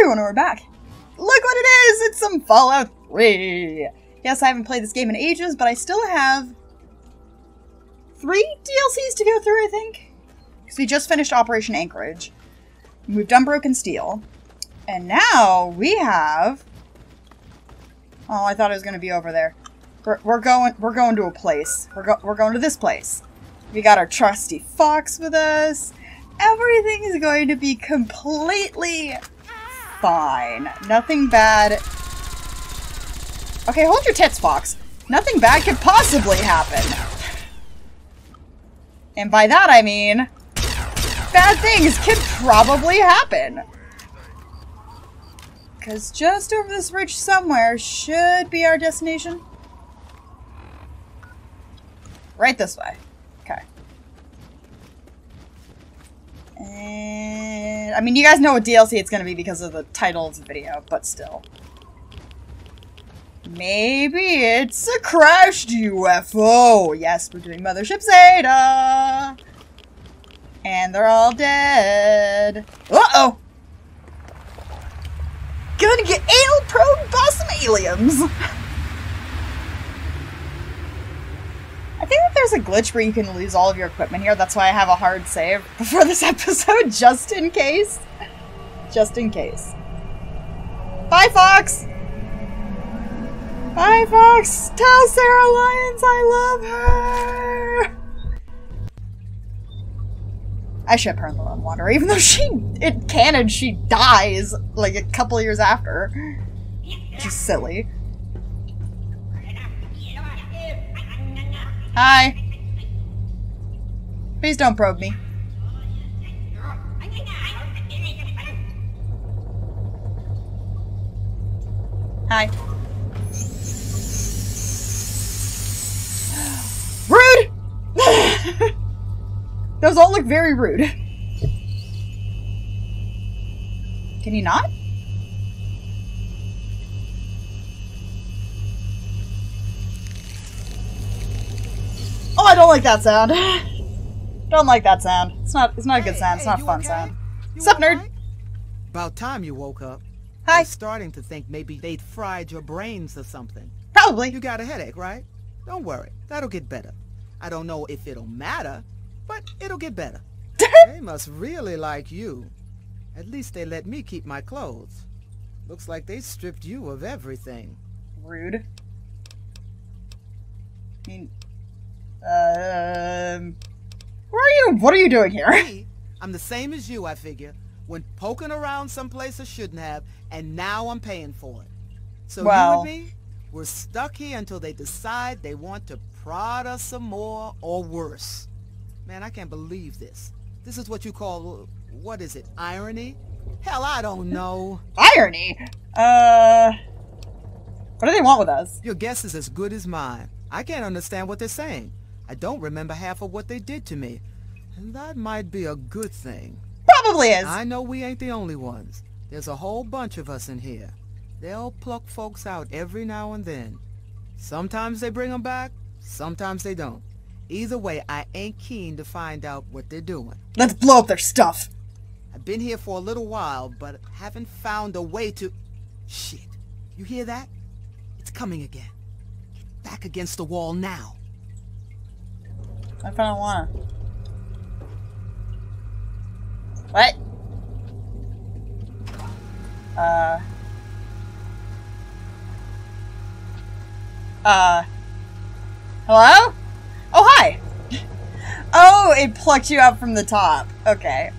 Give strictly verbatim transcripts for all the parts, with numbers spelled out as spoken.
everyone, we're back! Look what it is! It's some Fallout three! Yes, I haven't played this game in ages, but I still have three D L Cs to go through, I think? Because we just finished Operation Anchorage. We've done Broken Steel. And now we have... Oh, I thought it was going to be over there. We're, we're going We're going to a place. We're, go, we're going to this place. We got our trusty fox with us. Everything is going to be completely fine. Nothing bad. Okay, hold your tits, fox. Nothing bad could possibly happen. And by that I mean, bad things could probably happen. Because just over this ridge somewhere should be our destination. Right this way. Okay. And I mean, you guys know what D L C it's going to be because of the title of the video, but still. Maybe it's a crashed U F O. Yes, we're doing Mothership Zeta. And they're all dead. Uh-oh. Gonna get anal probed by some aliens. I think that there's a glitch where you can lose all of your equipment here. That's why I have a hard save before this episode, just in case. Just in case. Bye, Fox! Bye, Fox! Tell Sarah Lyons I love her! I ship her in the Lone Wanderer, even though she, in canon, she dies like a couple of years after. Just silly. Hi. Please don't probe me. Hi. Rude! Those all look very rude. Can you not? Oh, I don't like that sound. Don't like that sound. It's not it's not a good sound. It's not a fun sound. Sup, nerd? About time you woke up. Hi. I was starting to think maybe they'd fried your brains or something. Probably. You got a headache, right? Don't worry. That'll get better. I don't know if it'll matter, but it'll get better. They must really like you. At least they let me keep my clothes. Looks like they stripped you of everything. Rude. I mean... Um, where are you? What are you doing here? Me, I'm the same as you, I figure. Went poking around someplace I shouldn't have, and now I'm paying for it. So well, you and me, we're stuck here until they decide they want to prod us some more or worse. Man, I can't believe this. This is what you call, what is it, irony? Hell, I don't know. Irony? Uh, what do they want with us? Your guess is as good as mine. I can't understand what they're saying. I don't remember half of what they did to me. And that might be a good thing. Probably is. I know we ain't the only ones. There's a whole bunch of us in here. They'll pluck folks out every now and then. Sometimes they bring them back, sometimes they don't. Either way, I ain't keen to find out what they're doing. Let's blow up their stuff. I've been here for a little while, but haven't found a way to... Shit. You hear that? It's coming again. Get back against the wall now. I found one. What? Uh. Uh. Hello? Oh, hi! Oh, it plucked you out from the top. Okay.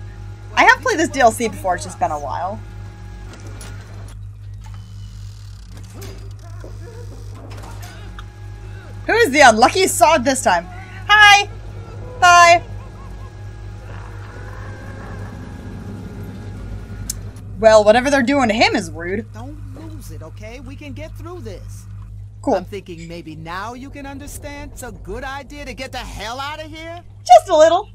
I have played this D L C before, it's just been a while. Who is the unlucky sod this time? Hi! Hi! Well, whatever they're doing to him is rude. Don't lose it, okay? We can get through this. Cool. I'm thinking maybe now you can understand it's a good idea to get the hell out of here? Just a little.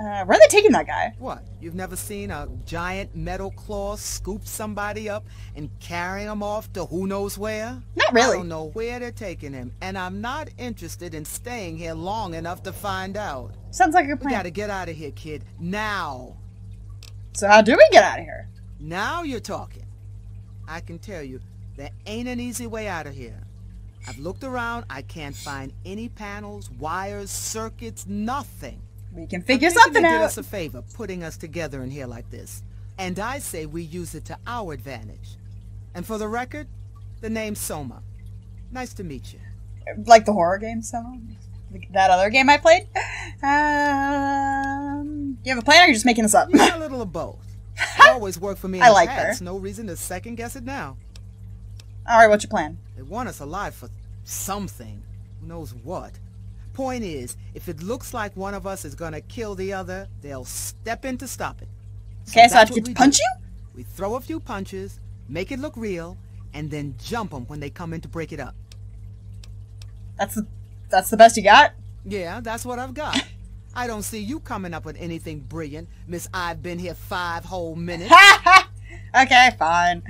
Uh, where are they taking that guy? What? You've never seen a giant metal claw scoop somebody up and carry him off to who knows where? Not really. I don't know where they're taking him, and I'm not interested in staying here long enough to find out. Sounds like a plan. We gotta get out of here, kid. Now. So how do we get out of here? Now you're talking. I can tell you, there ain't an easy way out of here. I've looked around, I can't find any panels, wires, circuits, nothing. We can figure something out. Did us a favor putting us together in here like this. And I say we use it to our advantage. And for the record, the name's Soma. Nice to meet you. Like the horror game Soma? Like that other game I played? Um, you have a plan or you're just making this up? Yeah, a little of both. It always worked for me in I the like past. Her. No reason to second guess it now. Alright, what's your plan? They want us alive for something. Who knows what? Point is, if it looks like one of us is gonna kill the other, they'll step in to stop it. So okay, so I have to punch do. you? We throw a few punches, make it look real, and then jump them when they come in to break it up. That's the, that's the best you got? Yeah, that's what I've got. I don't see you coming up with anything brilliant, Miss I've been here five whole minutes. Okay, fine.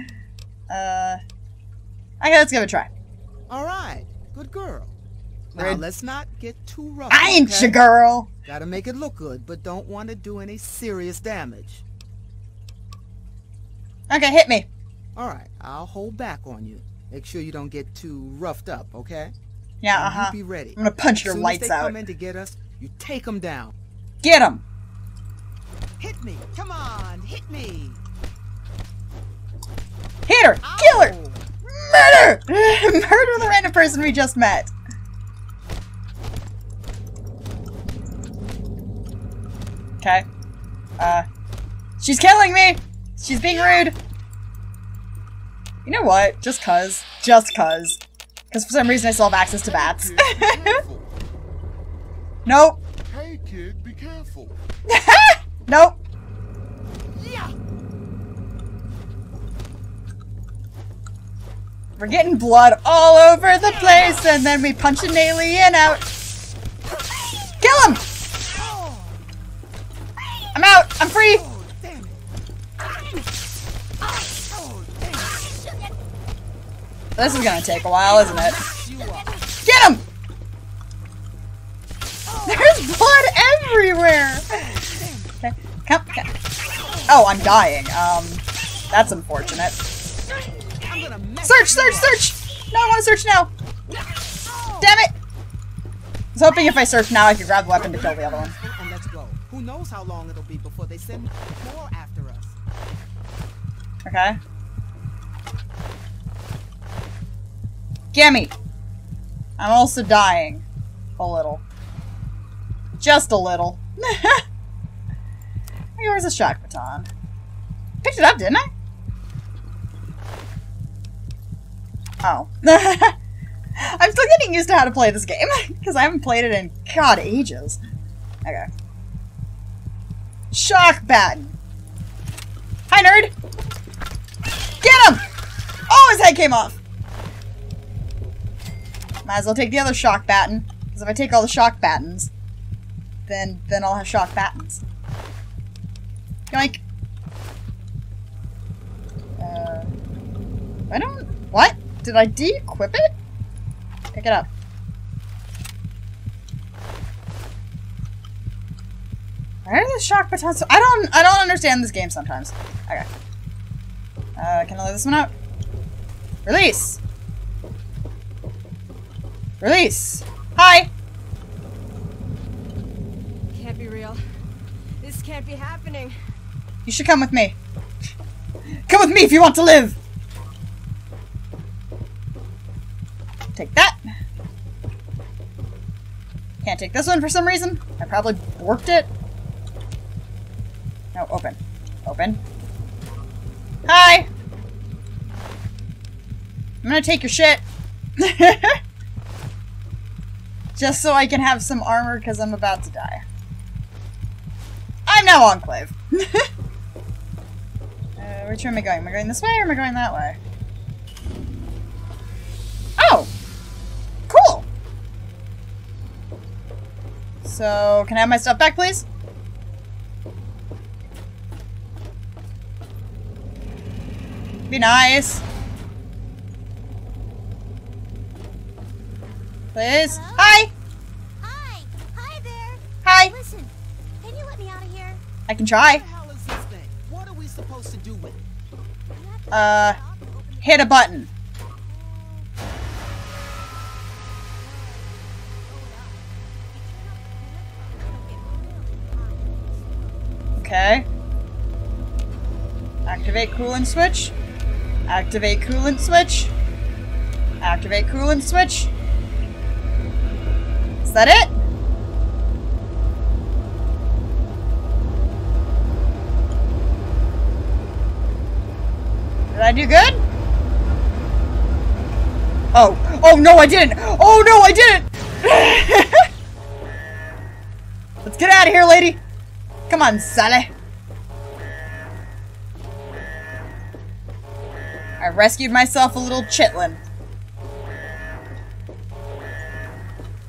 Uh, okay, let's give it a try. All right, good girl. Now, let's not get too rough. I ain't okay? your girl. Gotta make it look good, but don't want to do any serious damage. Okay, hit me. All right, I'll hold back on you. Make sure you don't get too roughed up, okay? Yeah, uh-huh. You be ready. I'm gonna punch your lights out. As soon as they come in to get us, you take them down. Get them. Hit me. Come on, hit me. Hit her. Ow. Kill her. Murder. Murder the random person we just met. Okay. Uh, she's killing me. She's being rude. You know what? Just cuz. Just cuz. Because for some reason I still have access to bats. Nope. Hey kid, be careful. Nope. Yeah. We're getting blood all over the place, and then we punch an alien out. Kill him! I'm out. I'm free. This is gonna take a while, isn't it? Get him! There's blood everywhere! Okay, come, come. Oh, I'm dying. Um, that's unfortunate. Search, search, search! No, I want to search now! Damn it! I was hoping if I search now I could grab the weapon to kill the other one. And let's go. Who knows how long it'll be before they send more after us. Okay. Gimme! I'm also dying. A little. Just a little. Where's the shock baton? Picked it up, didn't I? Oh. I'm still getting used to how to play this game, because I haven't played it in, god, ages. Okay. Shock baton! Hi, nerd! Get him! Oh, his head came off! Might as well take the other shock baton, because if I take all the shock batons, then then I'll have shock batons. Yoink. Uh, I don't... What? Did I de-equip it? Pick it up. Where are the shock batons? I don't... I don't understand this game sometimes. Okay. Uh, can I let this one out? Release! Release! Hi! Can't be real. This can't be happening. You should come with me. Come with me if you want to live! Take that. Can't take this one for some reason. I probably warped it. No, open. Open. Hi! I'm gonna take your shit. Just so I can have some armor, because I'm about to die. I'm now Enclave. uh, which way am I going? Am I going this way or am I going that way? Oh! Cool! So, can I have my stuff back, please? Be nice. Please? Hello? Hi! Hi! Hi there! Hi! Listen, can you let me out of here? I can try. What the hell is this thing? What are we supposed to do with it? uh, hit a button. Okay. Activate coolant switch. Activate coolant switch. Activate coolant switch. Is that it? Did I do good? Oh. Oh no, I didn't! Oh no, I didn't! Let's get out of here, lady! Come on, Sally. I rescued myself a little chitlin.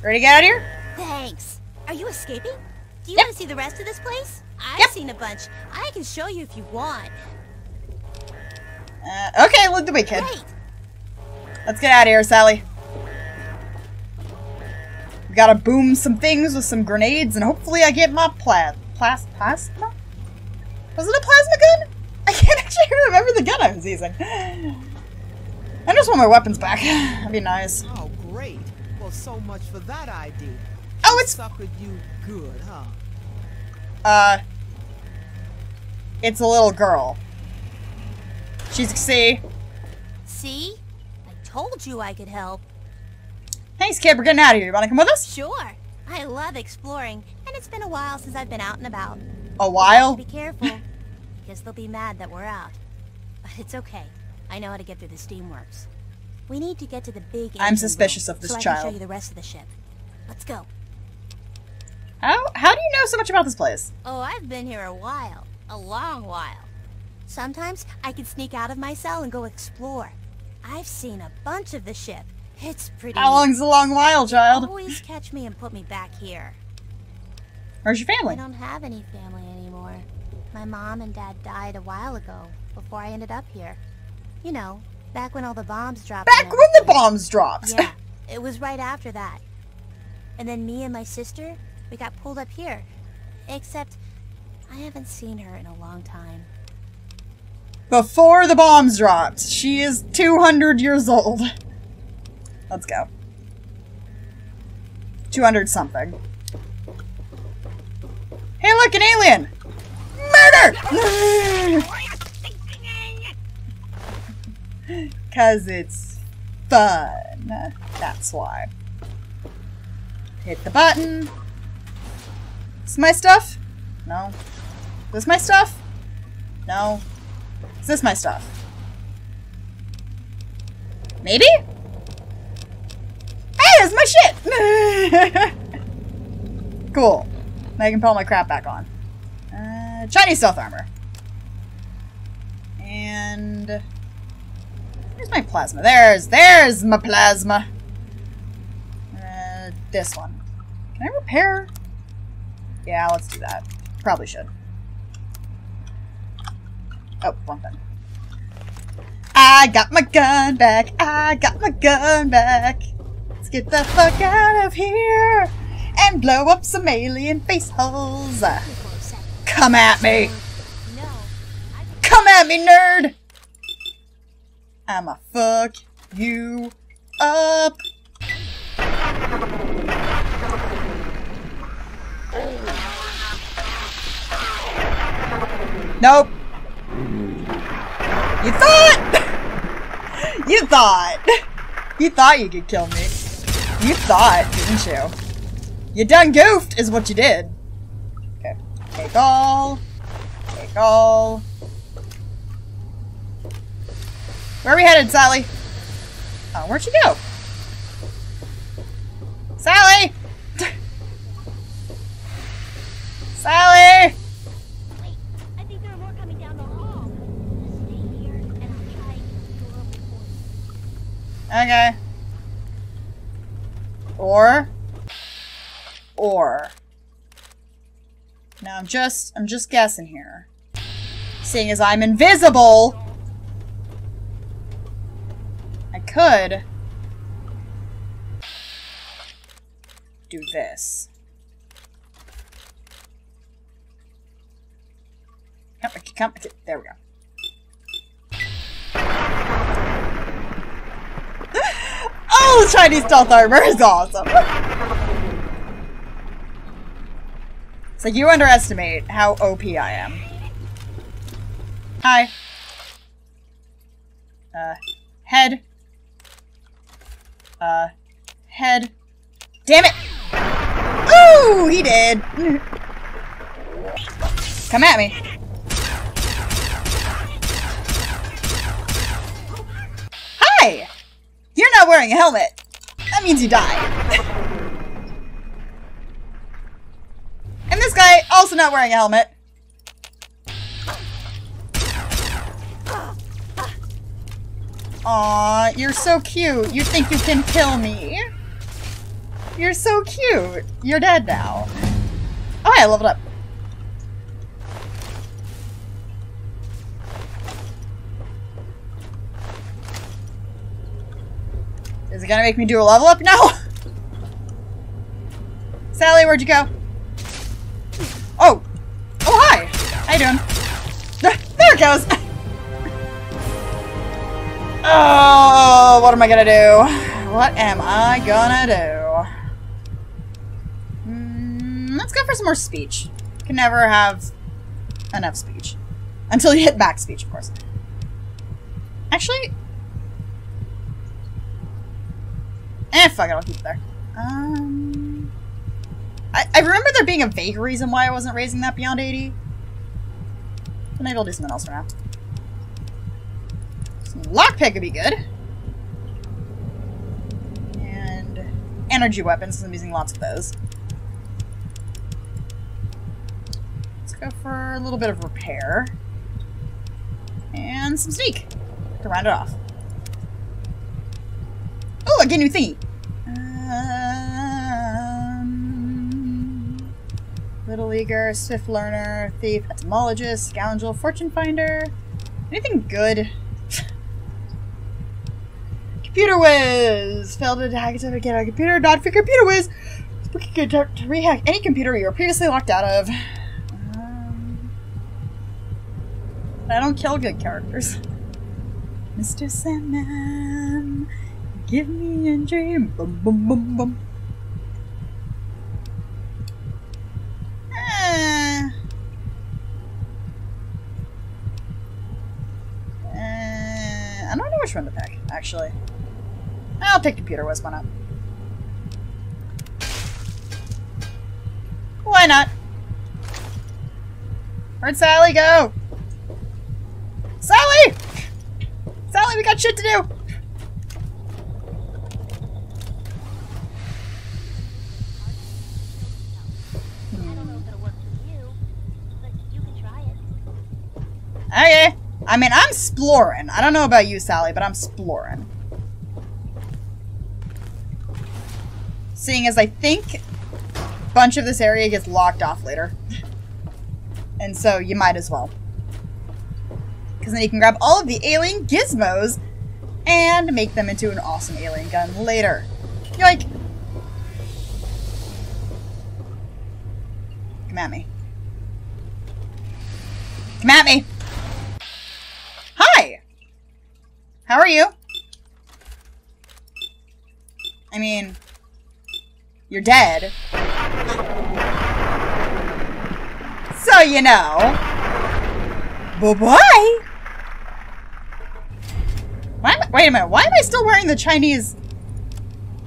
Ready to get out of here? Thanks. Are you escaping? Do you yep. want to see the rest of this place? I've yep. seen a bunch. I can show you if you want. Uh, okay, look the way, kid. Great. Let's get out of here, Sally. We gotta boom some things with some grenades, and hopefully I get my pla plas plasma? Was it a plasma gun? I can't actually remember the gun I was using. I just want my weapons back. That'd be nice. Oh, great. Well, so much for that idea. Oh, it's... stuck with you good, huh? Uh... It's a little girl. She's... See? See? I told you I could help. Thanks, kid. We're getting out of here. You want to come with us? Sure. I love exploring, and it's been a while since I've been out and about. A while? Be careful, because they'll be mad that we're out. But it's okay. I know how to get through the steamworks. We need to get to the big. I'm suspicious room, of this so child. I can show you the rest of the ship. Let's go. How? How do you know so much about this place? Oh, I've been here a while, a long while. Sometimes I can sneak out of my cell and go explore. I've seen a bunch of the ship. It's pretty. How long's a long while, child? You always catch me and put me back here. Where's your family? I don't have any family anymore. My mom and dad died a while ago, before I ended up here. You know, back when all the bombs dropped. Back when the bombs dropped! Yeah, it was right after that. And then me and my sister, we got pulled up here. Except, I haven't seen her in a long time. Before the bombs dropped. She is two hundred years old. Let's go. two hundred something. Hey, look, an alien! Murder! Because it's fun. That's why. Hit the button. Is my stuff? No. Is this my stuff? No. Is this my stuff? Maybe? Is my shit. Cool. Now I can put all my crap back on. Uh, Chinese stealth armor. And here's my plasma. There's there's my plasma. Uh, this one. Can I repair? Yeah, let's do that. Probably should. Oh, wrong button. I got my gun back. I got my gun back. Let's get the fuck out of here and blow up some alien face holes. Come at me. Come at me, nerd. I'ma fuck you up. Nope. You thought. You thought. You thought you could kill me. You thought, didn't you? You done goofed is what you did. Okay. Take all. Take all. Where are we headed, Sally? Oh, where'd you go? Sally! Sally! Wait, I think there are more coming down the hall. Stay here and I'll try and go. Okay. Or, or, now I'm just, I'm just guessing here, seeing as I'm invisible, I could do this. Come, come, there we go. the Chinese stealth armor is awesome. It's like, you underestimate how O P I am. Hi. Uh, head. Uh, head. Damn it! Ooh, he did! Come at me. Hi! You're not wearing a helmet. That means you die. And this guy, also not wearing a helmet. Aw, you're so cute. You think you can kill me? You're so cute. You're dead now. Oh, I leveled up. Is it gonna make me do a level up now? Sally, where'd you go? Oh! Oh, hi! How you doing? There it goes! Oh, what am I gonna do? What am I gonna do? Mm, let's go for some more speech. Can never have enough speech. Until you hit back speech, of course. Actually... Eh, fuck it, I'll keep it there. Um... I, I remember there being a vague reason why I wasn't raising that beyond eighty. So maybe I'll do something else for now. Some lockpick would be good. And energy weapons, because I'm using lots of those. Let's go for a little bit of repair. And some sneak to round it off. Oh, I get a new thingy. Uh... Little Leaguer, Swift Learner, Thief, Etymologist, Scoundrel, Fortune Finder. Anything good? Computer Whiz! Failed to hack to get a computer, not for Computer Whiz! Spooky good to rehack any computer you were previously locked out of. Um, I don't kill good characters. Mister Sandman, give me a dream. Bum, bum, bum, bum. Which one to pick, actually. I'll pick Computer Whiz, why not? Why not? Where'd Sally go? Sally! Sally, we got shit to do! I don't know if it'll work for you, but you can try it. Okay. I mean, I'm exploring. I don't know about you, Sally, but I'm exploring. Seeing as I think a bunch of this area gets locked off later. And so you might as well. Because then you can grab all of the alien gizmos and make them into an awesome alien gun later. You're like... Come at me. Come at me! How are you? I mean, you're dead. So you know. Bye-bye! Wait a minute, why am I still wearing the Chinese...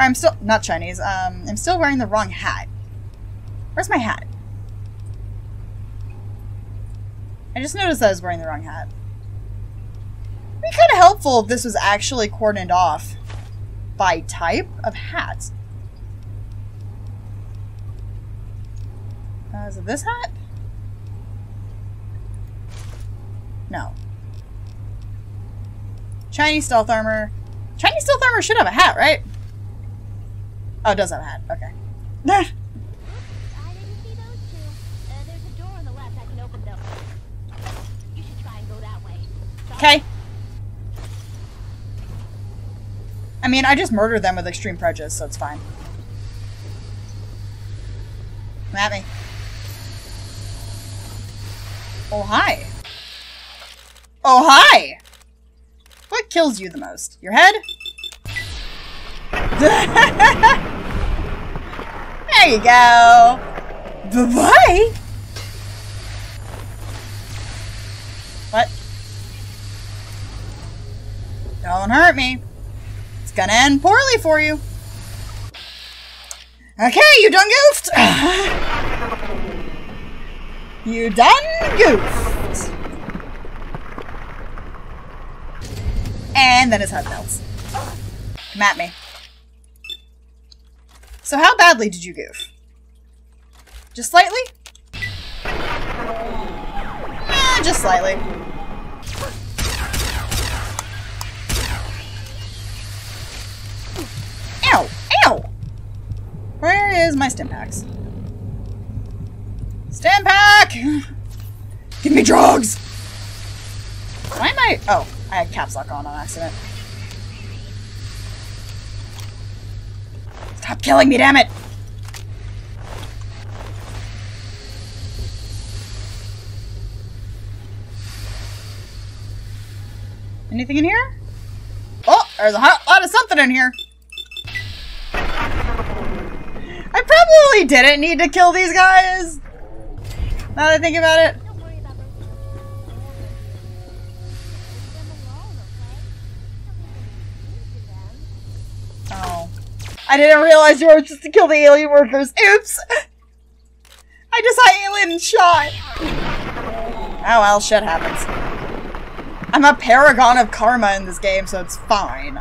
I'm still, not Chinese, um, I'm still wearing the wrong hat. Where's my hat? I just noticed I was wearing the wrong hat. It'd be kind of helpful if this was actually cordoned off by type of hat. Uh, is it this hat? No. Chinese stealth armor. Chinese stealth armor should have a hat, right? Oh, it does have a hat. Okay. I didn't see those two. Uh, there's a door on the left I can open though. You should try and go that way. Okay. I mean, I just murdered them with extreme prejudice, so it's fine. Come at me. Oh, hi. Oh, hi! What kills you the most? Your head? There you go. Bye-bye. What? Don't hurt me. It's gonna end poorly for you. Okay, you done goofed. You done goofed. And then his head melts. Come at me. So how badly did you goof? Just slightly? Eh, just slightly. Ow! Ow! Where is my Stimpax? Stimpack! Give me drugs! Why am I- oh, I had caps lock on on accident. Stop killing me, damn it! Anything in here? Oh, there's a hot lot of something in here. I probably didn't need to kill these guys. Now that I think about it. Oh. I didn't realize you were just to kill the alien workers. Oops. I just saw alien shot. Oh well, shit happens. I'm a paragon of karma in this game, so it's fine.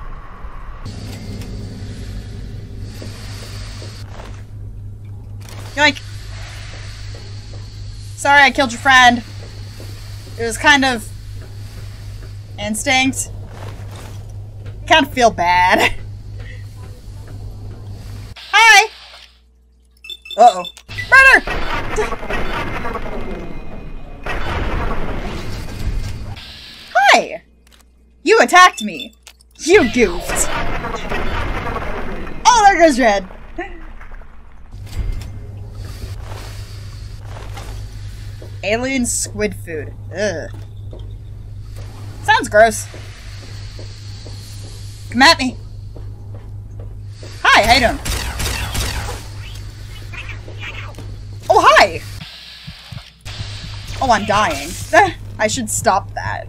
Yoink. Sorry I killed your friend. It was kind of instinct. Kind of feel bad. Hi! Uh-oh. Brother! Hi! You attacked me! You goofed! Oh, there goes Red! Alien squid food. Ugh. Sounds gross. Come at me! Hi, how you doing? Oh, hi! Oh, I'm dying. I should stop that.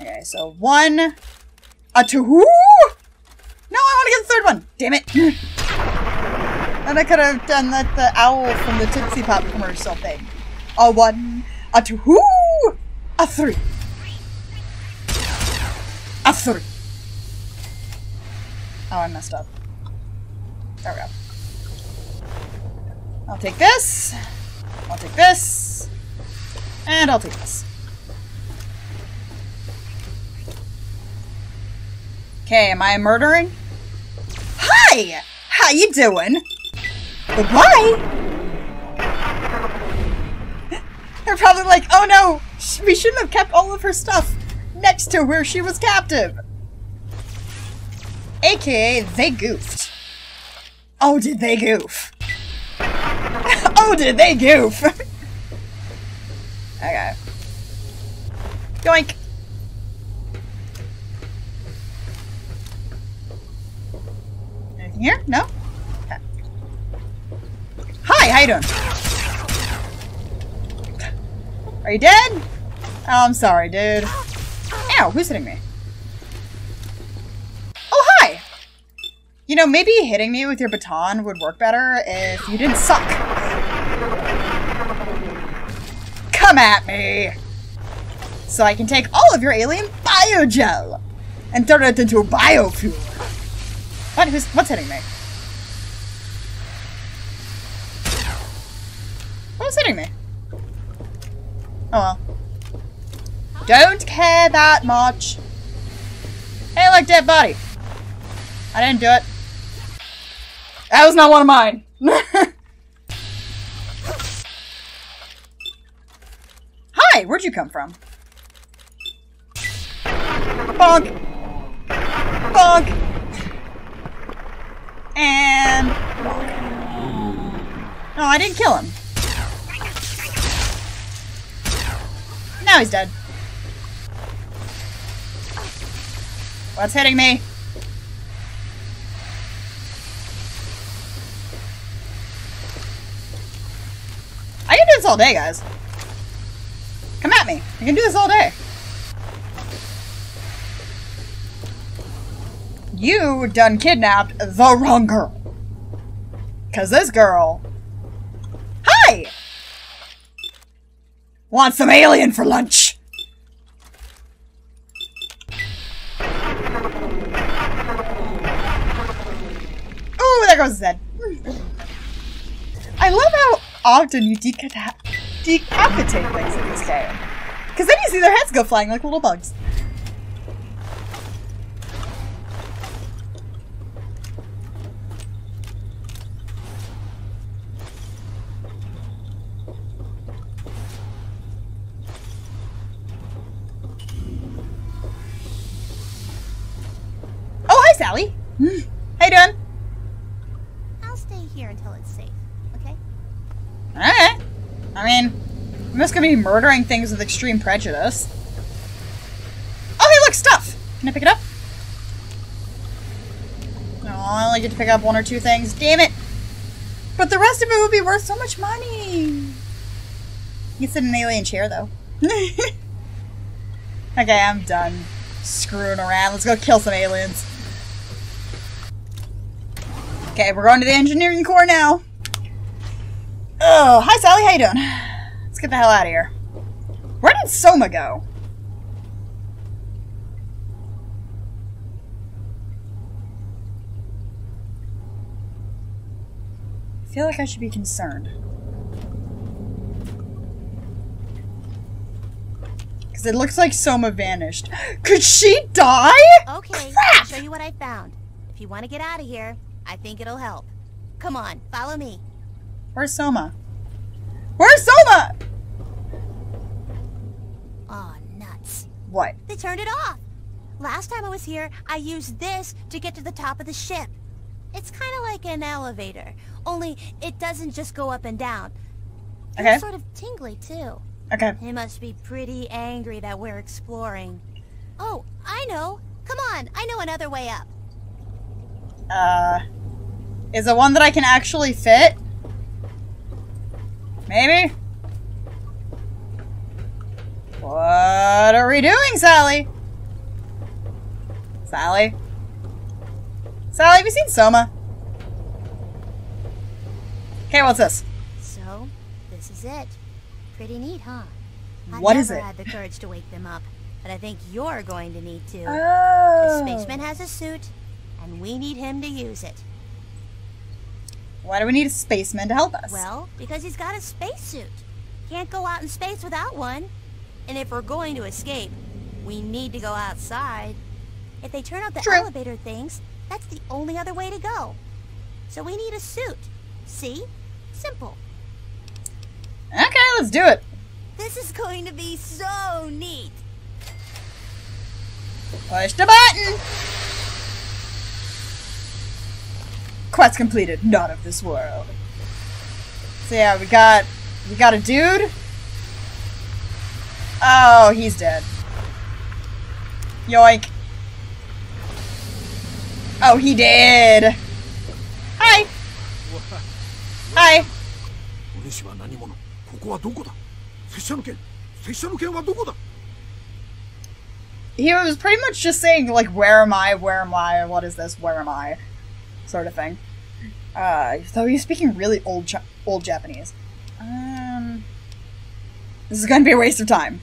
Okay, so one, a two. No, I want to get the third one. Damn it! And I could have done that the owl from the Tootsie Pop commercial thing. A one, a two, a three, a three. Oh, I messed up. There we go. I'll take this. I'll take this. And I'll take this. Okay, am I murdering? Hi! How you doing? Goodbye! They're probably like, oh no! We shouldn't have kept all of her stuff next to where she was captive! A K A, they goofed. Oh, did they goof? Oh, did they goof? Okay. Yoink! Here? No? Okay. Hi, how you doing? Are you dead? Oh, I'm sorry, dude. Ow, who's hitting me? Oh, hi! You know, maybe hitting me with your baton would work better if you didn't suck. Come at me! So I can take all of your alien biogel and turn it into biofuel. What? Who's, what's hitting me? What's hitting me? Oh well. Don't care that much. Hey, like dead body. I didn't do it. That was not one of mine. Hi, where'd you come from? Bonk. Bonk. And... oh, I didn't kill him. Now he's dead. What's hitting me? I can do this all day, guys. Come at me. I can do this all day. You done kidnapped the wrong girl. Cause this girl... Hi! Want some alien for lunch! Ooh, there goes his head. I love how often you deca decapitate things in this game. Cause then you see their heads go flying like little bugs. Sally? How you doing? I'll stay here until it's safe, okay? Alright. I mean, I'm just gonna be murdering things with extreme prejudice. Oh, hey, look, stuff! Can I pick it up? No, oh, I only get to pick up one or two things. Damn it! But the rest of it would be worth so much money! You sit in an alien chair, though. Okay, I'm done screwing around. Let's go kill some aliens. Okay, we're going to the engineering core now. Oh, hi Sally, how you doing? Let's get the hell out of here. Where did Soma go? I feel like I should be concerned. Because it looks like Soma vanished. Could she die? Okay, I'll show you what I found. If you want to get out of here, I think it'll help. Come on, follow me. Where's Soma? Where's Soma? Aw, nuts. What? They turned it off. Last time I was here, I used this to get to the top of the ship. It's kind of like an elevator, only it doesn't just go up and down. Okay. It's sort of tingly, too. Okay. They must be pretty angry that we're exploring. Oh, I know. Come on, I know another way up. Uh, is it one that I can actually fit? Maybe? What are we doing, Sally? Sally? Sally, have you seen Soma? Okay, what's this? So, this is it. Pretty neat, huh? What is it? I never had the courage to wake them up, but I think you're going to need to. Oh. The spaceman has a suit. And we need him to use it. Why do we need a spaceman to help us? Well, because he's got a spacesuit. Can't go out in space without one. And if we're going to escape, we need to go outside. If they turn out the True. elevator things, that's the only other way to go. So we need a suit. See? Simple. Okay, let's do it. This is going to be so neat. Push the button. Quest completed. Not of this world. So yeah, we got we got a dude. Oh, he's dead. Yoink. Oh, he did. Hi. Hi. He was pretty much just saying like, where am I? Where am I? What is this? Where am I? Sort of thing. Uh, so you're speaking really old Ch old Japanese. Um, this is going to be a waste of time.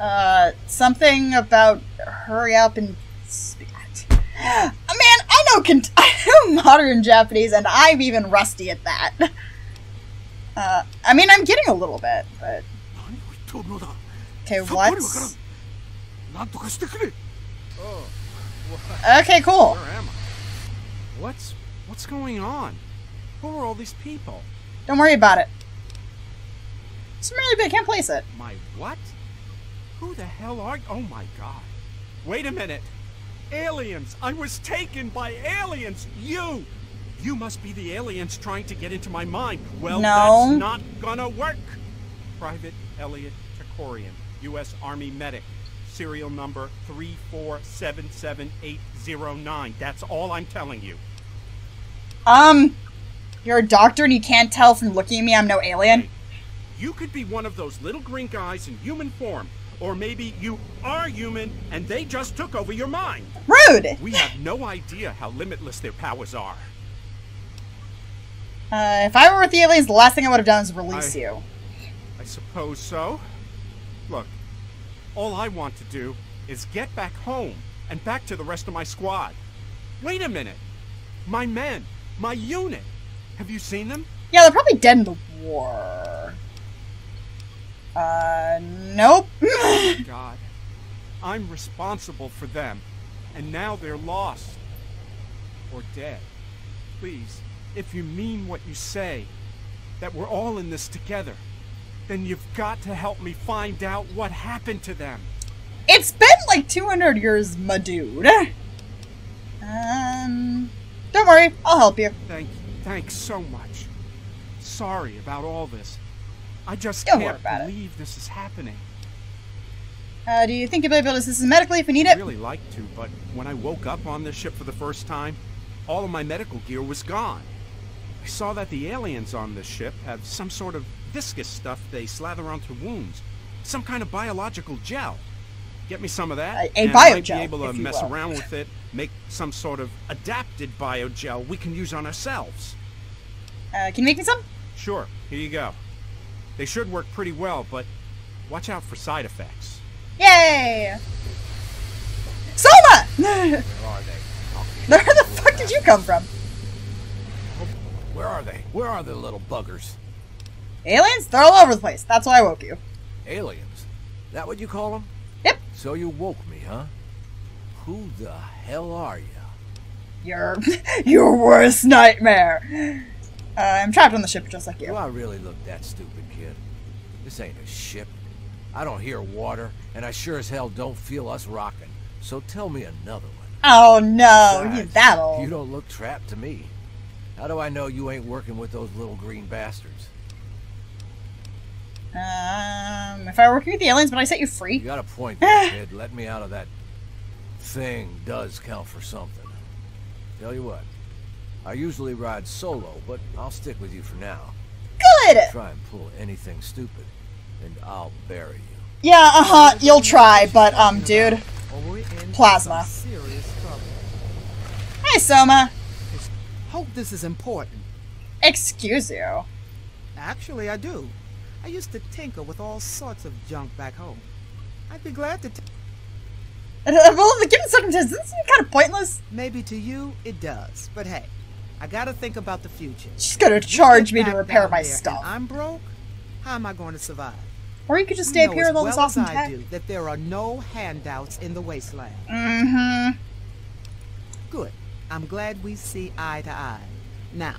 Uh, something about hurry up and speak. Man, I know, con I know modern Japanese, and I'm even rusty at that. Uh, I mean, I'm getting a little bit, but... Okay, what? Okay, cool. Where am I? What's, what's going on? Who are all these people? Don't worry about it. It's really big, can't place it. My what? Who the hell are you? Oh my god. Wait a minute. Aliens! I was taken by aliens! You! You must be the aliens trying to get into my mind. Well, no. That's not gonna work. Private Elliot Tekorian, U S Army medic. Serial number three four seven seven eight zero nine. That's all I'm telling you. Um, you're a doctor and you can't tell from looking at me I'm no alien? You could be one of those little green guys in human form. Or maybe you are human and they just took over your mind. Rude! We have no idea how limitless their powers are. Uh, if I were with the aliens, the last thing I would have done is release I, you. I suppose so. Look, all I want to do is get back home and back to the rest of my squad. Wait a minute. My men, my unit. Have you seen them? Yeah, they're probably dead in the war. Uh, nope. Oh, God. I'm responsible for them. And now they're lost. Or dead. Please, if you mean what you say, that we're all in this together, then you've got to help me find out what happened to them. It's been like two hundred years, my dude. Um, don't worry. I'll help you. Thank you. Thanks so much. Sorry about all this. I just Don't can't believe it. This is happening. Uh, do you think you'll be able to assist us medically if we need it? I'd really like to, but when I woke up on this ship for the first time, all of my medical gear was gone. I saw that the aliens on this ship have some sort of viscous stuff they slather onto wounds. Some kind of biological gel. Get me some of that, uh, a and bio I might gel, be able to mess will. around with it, make some sort of adapted biogel we can use on ourselves. Uh, can you make me some? Sure, here you go. They should work pretty well, but watch out for side effects. Yay! Soma! Where are they? Where the fuck did you come from? Where are they? Where are the little buggers? Aliens? They're all over the place. That's why I woke you. Aliens? That what you call them? Yep. So you woke me, huh? Who the hell are you? You're your worst nightmare. Uh, I'm trapped on the ship just like you. Do I really look that stupid, kid? This ain't a ship. I don't hear water, and I sure as hell don't feel us rocking. So tell me another one. Oh no, you're that old. You don't look trapped to me. How do I know you ain't working with those little green bastards? Um, if I were working with the aliens, but I set you free. You got a point there, kid. Let me out of that thing does count for something. Tell you what. I usually ride solo, but I'll stick with you for now. Good! Try and pull anything stupid, and I'll bury you. Yeah, uh-huh, you'll try, but, um, dude. Plasma. Hi, Soma. Hope this is important. Excuse you. Actually, I do. I used to tinker with all sorts of junk back home. I'd be glad to... Well, the given circumstances, isn't it kind of pointless? Maybe to you, it does, but hey. I gotta think about the future. She's gonna charge me to repair my stuff. I'm broke. How am I going to survive? Or you could just stay up here with all this awesome tech. I do that there are no handouts in the wasteland. Mm-hmm. Good. I'm glad we see eye to eye. Now,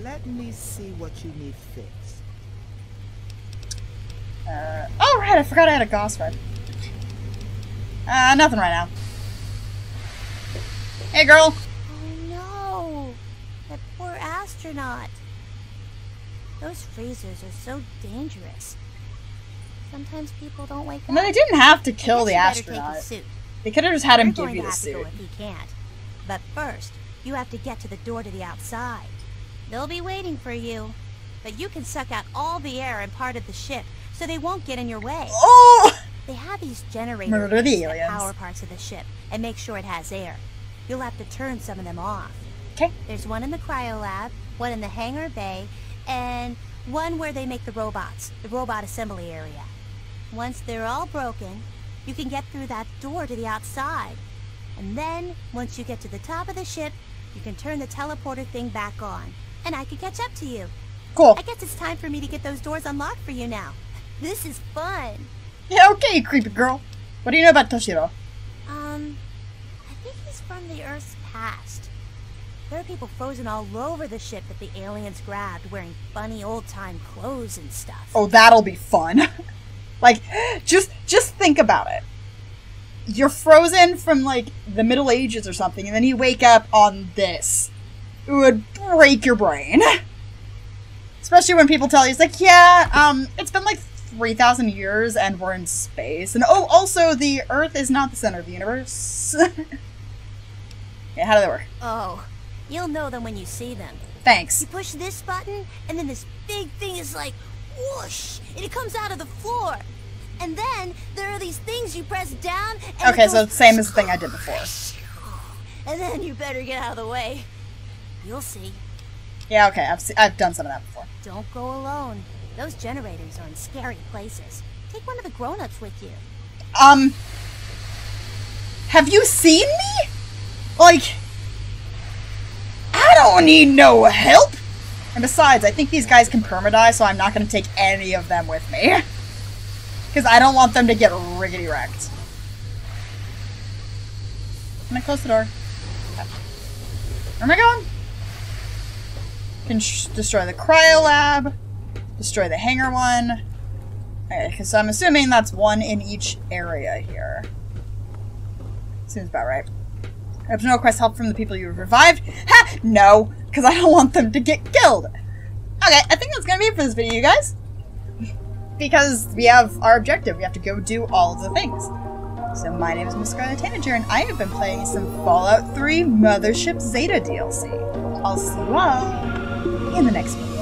let me see what you need fixed. Uh, oh right, I forgot I had a Gauss red. Uh, nothing right now. Hey, girl. Astronaut. Those freezers are so dangerous. Sometimes people don't wake up. No, they didn't have to kill the astronaut. They could have just had him give you the suit. If he can't. But first, you have to get to the door to the outside. They'll be waiting for you. But you can suck out all the air and part of the ship, so they won't get in your way. Oh! They have these generators that power parts of the ship and make sure it has air. You'll have to turn some of them off. Okay. There's one in the cryo lab, one in the hangar bay, and one where they make the robots, the robot assembly area. Once they're all broken, you can get through that door to the outside. And then, once you get to the top of the ship, you can turn the teleporter thing back on, and I can catch up to you. Cool. I guess it's time for me to get those doors unlocked for you now. This is fun. Yeah, okay, you creepy girl. What do you know about Toshiro? Um, I think he's from the Earth's past. There are people frozen all over the ship that the aliens grabbed, wearing funny old-time clothes and stuff. Oh, that'll be fun. Like, just just think about it. You're frozen from, like, the Middle Ages or something, and then you wake up on this. it would break your brain. Especially when people tell you, it's like, yeah, um, it's been like three thousand years and we're in space. And oh, also, the Earth is not the center of the universe. Yeah, how do they work? Oh, you'll know them when you see them. Thanks. You push this button, and then this big thing is like, whoosh, and it comes out of the floor. And then there are these things you press down. And okay, it goes, so it's the same as the thing I did before. And then you better get out of the way. You'll see. Yeah, okay, I've, se I've done some of that before. Don't go alone. Those generators are in scary places. Take one of the grown-ups with you. Um, have you seen me? Like, I don't need no help. And besides, I think these guys can perma-die, so I'm not going to take any of them with me. Because I don't want them to get riggedy wrecked. I'm going to close the door. Where am I going? Can destroy the cryolab. Destroy the hangar one. Okay, because I'm assuming that's one in each area here. Seems about right. I have to request help from the people you revived. Ha! No, because I don't want them to get killed. Okay, I think that's going to be it for this video, you guys. Because we have our objective. We have to go do all the things. So my name is Miss Scarlet Tanager, and I have been playing some Fallout three Mothership Zeta D L C. I'll see you all in the next one.